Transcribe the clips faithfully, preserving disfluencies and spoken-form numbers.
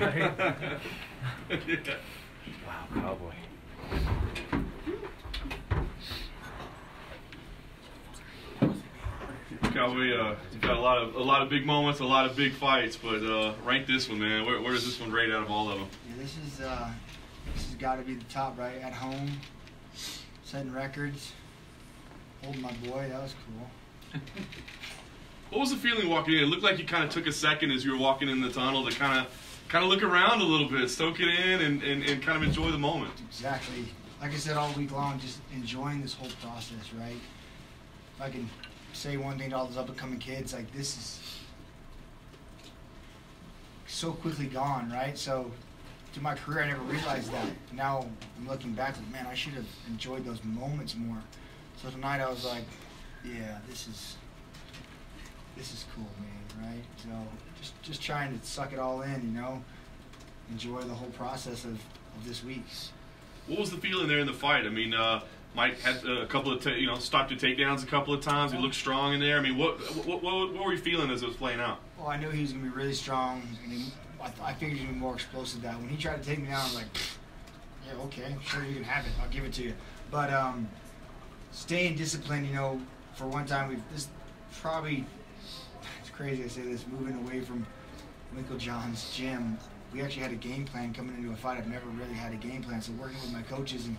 Right? Yeah. Wow, Cowboy. Cowboy, uh, you've got a lot of a lot of big moments, a lot of big fights, but uh, rank this one, man. Where, where does this one rate out of all of them? Yeah, this is uh, this has got to be the top, right? At home, setting records, holding my boy. That was cool. What was the feeling walking in? It looked like you kind of took a second as you were walking in the tunnel to kind of kind of look around a little bit, soak it in, and, and, and kind of enjoy the moment. Exactly. Like I said, all week long, just enjoying this whole process, right? If I can say one thing to all those up-and-coming kids, like, this is so quickly gone, right? So through my career, I never realized that. Now I'm looking back, like, man, I should have enjoyed those moments more. So tonight I was like, yeah, this is... this is cool, man, right? So just just trying to suck it all in, you know, enjoy the whole process of, of this week's. What was the feeling there in the fight? I mean, uh, Mike had a couple of, ta you know, stopped your takedowns a couple of times. He looked strong in there. I mean, what what, what, what were you feeling as it was playing out? Well, I knew he was going to be really strong. I, mean, I, I figured he would be more explosive than that. When he tried to take me down, I was like, yeah, okay, sure, you can have it. I'll give it to you. But um, staying disciplined, you know, for one time, we've this probably – crazy I say this, moving away from Winkle John's gym, we actually had a game plan coming into a fight. I've never really had a game plan, so working with my coaches and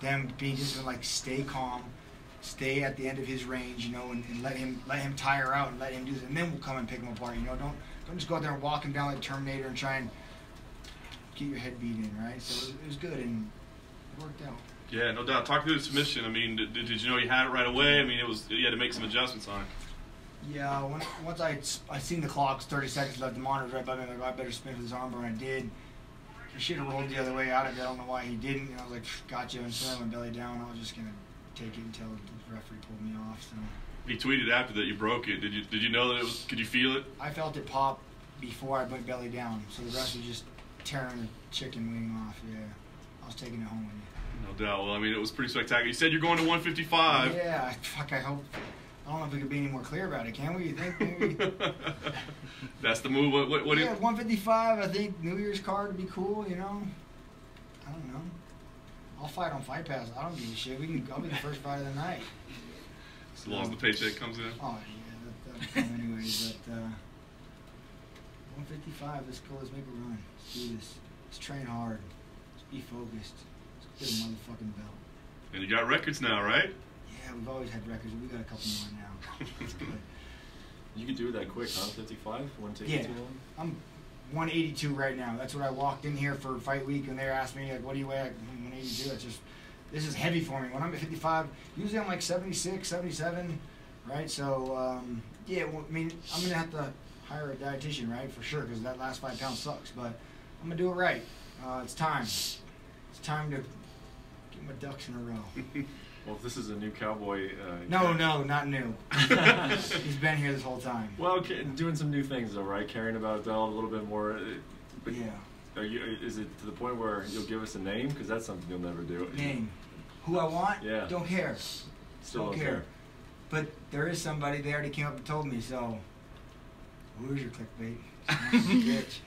them being just like, stay calm, stay at the end of his range, you know, and, and let him let him tire out and let him do this, and then we'll come and pick him apart, you know. Don't don't just go out there and walk him down like Terminator and try and get your head beat in, right? So it, it was good and it worked out. Yeah, no doubt. Talk through the submission. I mean, did, did you know you had it right away? I mean, it was you had to make some adjustments on it. Yeah, when, once I I seen the clock, thirty seconds left, the monitor right by me, like, I better spin for this armbar, and I did. He should have rolled the other way out of it. I don't know why he didn't. And I was like, gotcha, and so I went belly down. I was just gonna take it until the referee pulled me off. So he tweeted after that you broke it. Did you did you know that it was? Could you feel it? I felt it pop before I went belly down. So the rest was just tearing the chicken wing off. Yeah, I was taking it home with me. No doubt. Well, I mean, it was pretty spectacular. You said you're going to one fifty-five. Yeah, fuck. I hope. I don't know if we could be any more clear about it, can we? You think maybe? That's the move. What? What? what yeah, one fifty-five. I think New Year's card would be cool. You know, I don't know. I'll fight on Fight Pass. I don't give a shit. We can. I'll be the first fight of the night. As long as the paycheck comes in. Oh yeah, that, that'll come anyway. But uh, one fifty-five. Let's go. Let's make a run. Let's do this. Let's train hard. Let's be focused. Let's get a motherfucking belt. And you got records now, right? Yeah, we've always had records. We've got a couple more now. You can do that quick, huh? fifty-five? Yeah, I'm one eighty-two right now. That's what I walked in here for fight week, and they asked me, like, what do you weigh? Like, one eighty-two. That's just, this is heavy for me. When I'm at fifty-five, usually I'm like seventy-six, seventy-seven, right? So, um, yeah, well, I mean, I'm going to have to hire a dietitian, right, for sure, because that last five pounds sucks. But I'm going to do it right. Uh, it's time. It's time to get my ducks in a row. Well, if this is a new Cowboy... Uh, no, character. No, not new. He's been here this whole time. Well, okay, doing some new things, though, right? Caring about Adele a little bit more. But yeah. Are you, is it to the point where you'll give us a name? Because that's something you'll never do. Name. Who I want? Yeah. Don't care. Still don't, don't care. care. But there is somebody, they already came up and told me, so... Where's your clickbait? Bitch.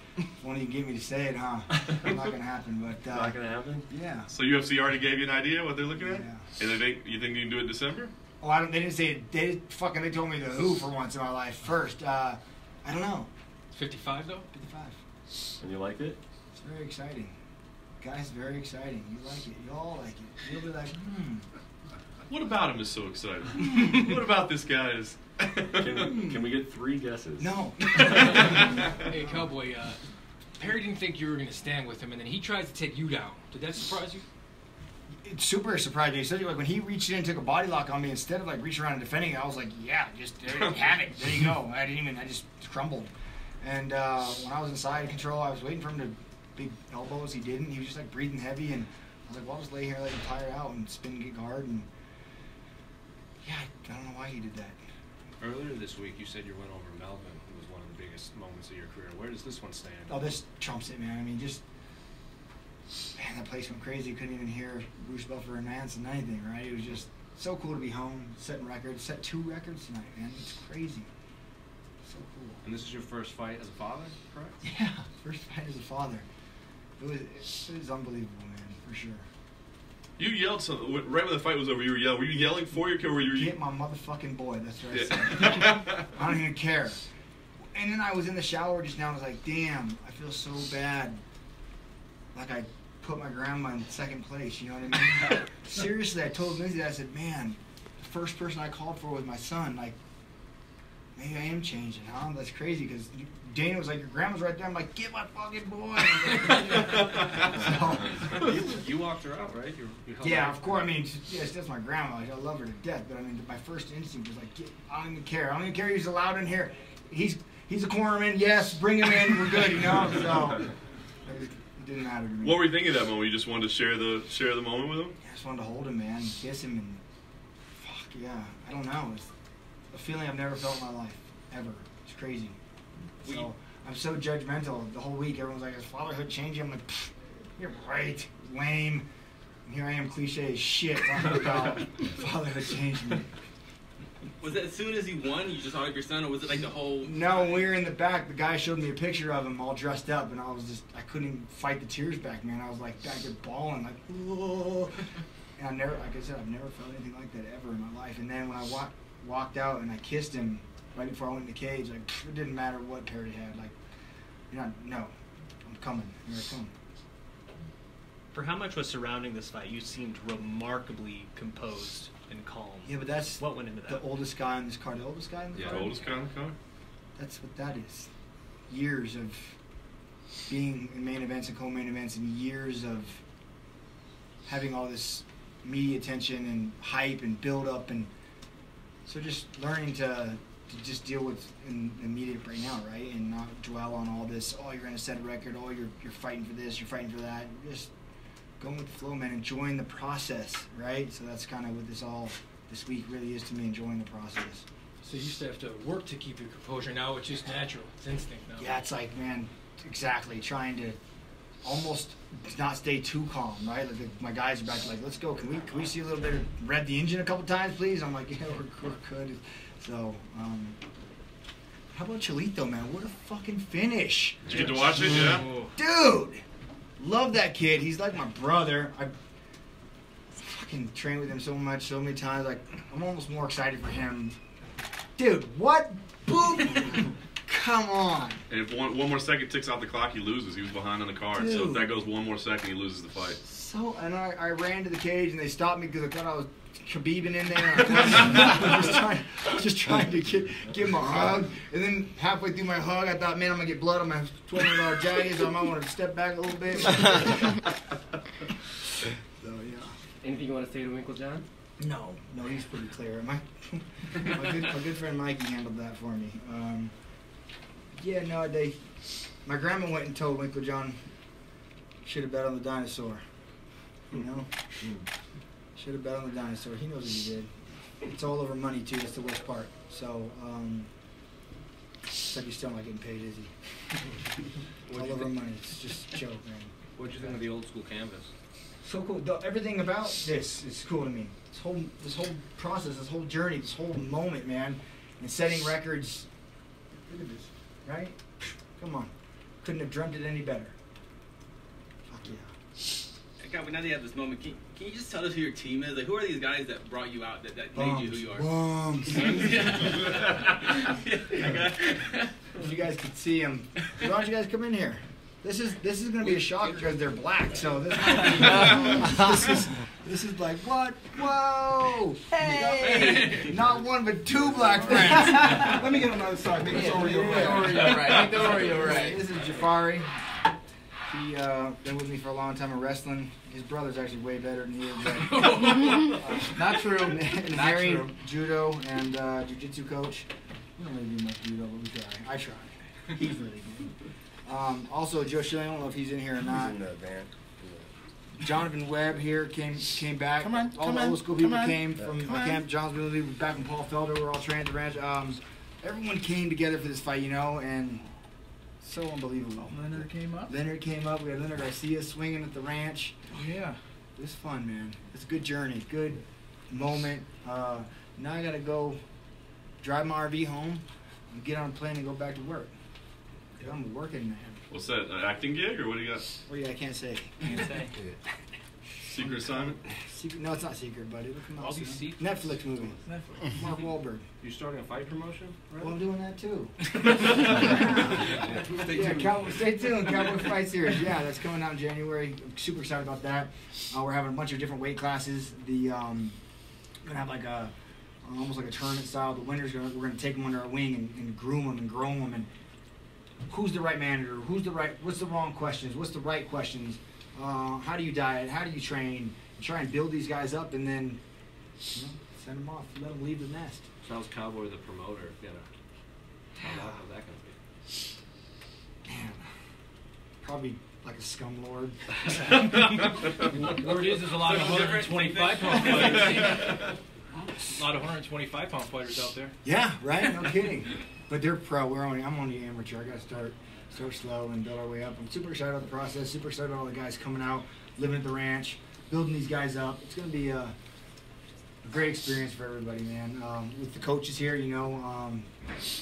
Won't even give me to say it, huh? It's not gonna happen, but uh, not gonna happen. Yeah. So U F C already gave you an idea what they're looking at. Yeah. And they think you think you can do it in December? Oh, I don't. They didn't say it. They fucking. They told me the who for once in my life. First, uh, I don't know. fifty-five though. fifty-five. And you like it? It's very exciting. Guys, very exciting. You like it. You all like it. You'll be like, hmm. What about him is so exciting? What about this guy is? Can, can we get three guesses? No. Hey, Cowboy, uh, Perry didn't think you were going to stand with him, and then he tries to take you down. Did that surprise you? It super surprised me. So, like, when he reached in and took a body lock on me, instead of, like, reaching around and defending it, I was like, yeah, just there you have it. There you go. I didn't even, I just crumbled. And uh, when I was inside control, I was waiting for him to big elbows. He didn't. He was just, like, breathing heavy, and I was like, well, I'll just lay here, let him tire out and spin and get guard. And, yeah, I don't know why he did that. Earlier this week, you said you went over Melvin, who was one of the biggest moments of your career. Where does this one stand? Oh, this trumps it, man. I mean, just, man, that place went crazy. You couldn't even hear Bruce Buffer announce and anything, right? It was just so cool to be home, setting records, set two records tonight, man. It's crazy. So cool. And this is your first fight as a father, correct? Yeah, first fight as a father. It was, it was unbelievable, man, for sure. You yelled something right when the fight was over. You were yelling. Were you yelling for your kid? Or were you get my motherfucking boy? That's what I yeah. said. I don't even care. And then I was in the shower just now. And I was like, damn, I feel so bad. Like I put my grandma in second place. You know what I mean? Seriously, I told Lindsay that. I said, man, the first person I called for was my son. Like, maybe I am changing. Huh? That's crazy because Dana was like, your grandma's right there. I'm like, get my fucking boy. So, you, you walked her out, right? You, you helped yeah, her. Of course. I mean, yes, that's my grandma. Like, I love her to death. But I mean, my first instinct was like, get, I don't even care. I don't even care he's allowed in here. He's he's a cornerman. Yes, bring him in. We're good, you know. So it, was, it didn't matter to me. What were you thinking at that moment? You just wanted to share the share the moment with him? I just wanted to hold him, man, kiss him, and fuck yeah. I don't know. It's a feeling I've never felt in my life ever. It's crazy. So I'm so judgmental the whole week. Everyone's like, is fatherhood changing? I'm like, you're right, lame. And here I am, cliche as shit, talking about fatherhood changing me. Was it as soon as he won, you just thought of your son, or was it like the whole... No, when we were in the back, the guy showed me a picture of him all dressed up, and I was just, I couldn't even fight the tears back, man. I was like back there bawling, like, whoa. And I never, like I said, I've never felt anything like that ever in my life. And then when I walked, walked out and I kissed him, right before I went in the cage, like, it didn't matter what Perry had. Like, you're not, no, I'm coming. You're not coming. For how much was surrounding this fight, you seemed remarkably composed and calm. Yeah, but that's what went into that. The oldest guy in this car. The oldest guy in the yeah, car? Yeah, the oldest guy in the car. That's what that is. Years of being in main events and co-main events and years of having all this media attention and hype and build-up. And so just learning to... to just deal with in the immediate right now, right? And not dwell on all this, oh, you're going to set a record, oh, you're, you're fighting for this, you're fighting for that. You're just going with the flow, man, enjoying the process, right? So that's kind of what this all, this week really is to me, enjoying the process. So you used to have to work to keep your composure. Now it's just natural. It's instinct now. Yeah, it's like, man, exactly, trying to almost not stay too calm, right? Like the, my guys are back to like, let's go. Can we, can we see a little bit of, rev the engine a couple times, please? I'm like, yeah, we're, we're good. So, um, how about Chalito, man? What a fucking finish. Did you get to watch it, yeah? Dude, love that kid. He's like my brother. I fucking trained with him so much, so many times. Like, I'm almost more excited for him. Dude, what? Boom. Come on. And if one, one more second ticks off the clock, he loses. He was behind on the card. Dude. So if that goes one more second, he loses the fight. So, and I, I ran to the cage, and they stopped me because I thought I was... Khabibing in there, I'm just, trying, just trying to get, give him a hug. And then halfway through my hug, I thought, man, I'm going to get blood on my twelve hundred dollar jacket, so I might want to step back a little bit. So, yeah. Anything you want to say to Winkle John? No. No, he's pretty clear. My, my, good, my good friend Mikey handled that for me. Um, yeah, no, they, my grandma went and told Winkle John, should have bet on the dinosaur. You know? Mm. Should have bet on the dinosaur. He knows what he did. It's all over money, too. That's the worst part. So, um, except he's still not getting paid, is he? It's all over money. It's just a joke, man. What did you think of the old school canvas? So cool. The, everything about this is cool to me. This whole, this whole process, this whole journey, this whole moment, man. And setting records. Look at this. Right? Come on. Couldn't have dreamt it any better. Fuck yeah. God, now that you have this moment, can, can you just tell us who your team is? Like, who are these guys that brought you out, that, that made you who you are? Bums. Yeah. Yeah. You guys can see them. Why don't you guys come in here? This is this is going to be a shock because they're black, so this might be, uh, this, is, this is like, what? Whoa! Hey! Not one, but two black friends. Let me get another side. Make this Oreo right. Make the Oreo right. This is Jafari. He uh, been with me for a long time in wrestling. His brother's actually way better than he is. But, uh, not true. Very judo and uh, jiu-jitsu coach. We don't really do much judo, but we try. I try. He's really good. Um, also, Joe Schilling, I don't know if he's in here or not. He's in the band. Jonathan Webb here came came back. Come on, all come the old school people on. came yeah. from Camp John's Military, back from Paul Felder. We're all trained at the ranch. Um, everyone came together for this fight, you know, and. So unbelievable. Leonard came up. Leonard came up. We had Leonard Garcia swinging at the ranch. Oh, yeah. It was fun, man. It's a good journey, good moment. Uh, now I got to go drive my R V home, you get on a plane and go back to work. Yeah. I'm a working man. What's that, an acting gig, or what do you got? Well, yeah, I can't say. Can't say. Secret assignment? Secret, no, it's not secret, buddy. Look, come on. Netflix movie. Netflix. Mark Wahlberg. You starting a fight promotion? Right? Well, I'm doing that, too. stay, yeah, tuned. Cow, stay tuned. Cowboy Fight Series. Yeah, that's coming out in January. I'm super excited about that. Uh, we're having a bunch of different weight classes. The um, we're going to have like a, almost like a tournament style. The winners, gonna, we're going to take them under our wing and, and groom them and grow them. And who's the right manager? Who's the right, what's the wrong questions? What's the right questions? Uh, how do you diet? How do you train? Try and build these guys up, and then you know, send them off. Let them leave the nest. Sounds Cowboy the promoter. You know, how that, that going to be? Man, probably like a scum lord. Word is, there's a lot so of one twenty-five pound fighters. A lot of one twenty-five pound fighters out there. Yeah, right. No kidding. But they're pro. We're only. I'm only amateur. I got to start. Start slow and build our way up. I'm super excited about the process, super excited about all the guys coming out, living at the ranch, building these guys up. It's going to be a, a great experience for everybody, man. Um, with the coaches here, you know, um,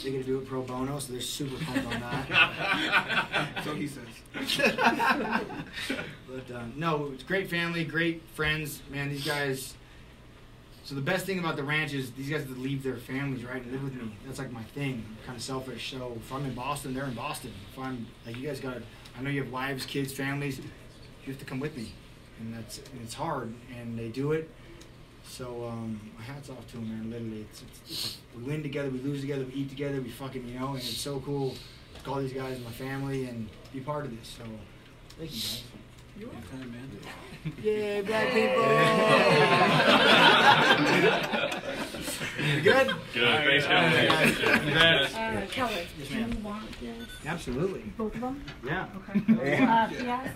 they get to do it pro bono, so they're super pumped on that. So he says. But um, no, it's great family, great friends. Man, these guys, so the best thing about the ranch is these guys have to leave their families, right, and live with me. That's like my thing. I'm kind of selfish. So if I'm in Boston, they're in Boston. If I'm, like, you guys got to, I know you have wives, kids, families. You have to come with me. And that's, and it's hard, and they do it. So um, my hat's off to them, man, literally. It's, it's, it's, we win together, we lose together, we eat together, we fucking, you know, and it's so cool to call these guys my family and be part of this. So thank you, guys. You're welcome, man. Yay, black people! You good? Good. All right, thanks, Kelly. Uh, Kelly, do you want this? Absolutely. Both of them? Yeah. Okay. Uh, yes.